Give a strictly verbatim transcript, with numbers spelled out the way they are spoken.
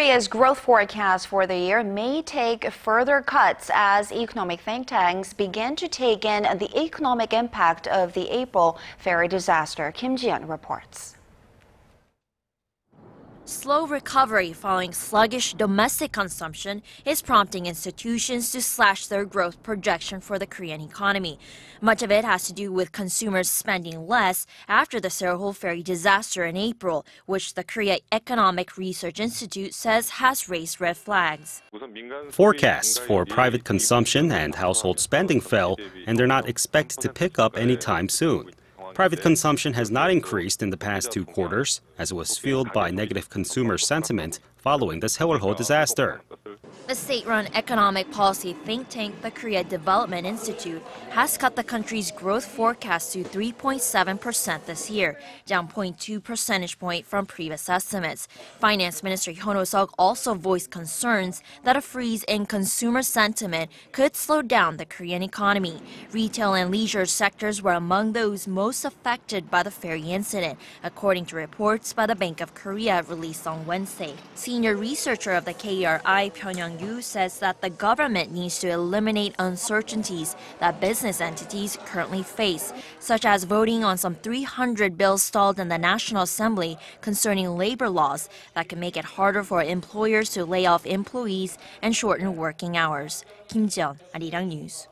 Korea's growth forecast for the year may take further cuts as economic think tanks begin to take in the economic impact of the April ferry disaster. Kim Ji-yeon reports. Slow recovery following sluggish domestic consumption is prompting institutions to slash their growth projection for the Korean economy. Much of it has to do with consumers spending less after the Sewol-ho ferry disaster in April, which the Korea Economic Research Institute says has raised red flags. Forecasts for private consumption and household spending fell, and they're not expected to pick up anytime soon. Private consumption has not increased in the past two quarters, as it was fueled by negative consumer sentiment following the Sewol-ho disaster. The state-run economic policy think tank, the Korea Development Institute, has cut the country's growth forecast to three point seven percent this year, down zero point two percentage point from previous estimates. Finance Minister Hyun Oh-seok also voiced concerns that a freeze in consumer sentiment could slow down the Korean economy. Retail and leisure sectors were among those most affected by the ferry incident, according to reports by the Bank of Korea released on Wednesday. Senior researcher of the K R I, Byun Yang-gyu, says that the government needs to eliminate uncertainties that business entities currently face, such as voting on some three hundred bills stalled in the National Assembly concerning labor laws that can make it harder for employers to lay off employees and shorten working hours. Kim Ji-yeon, Arirang News.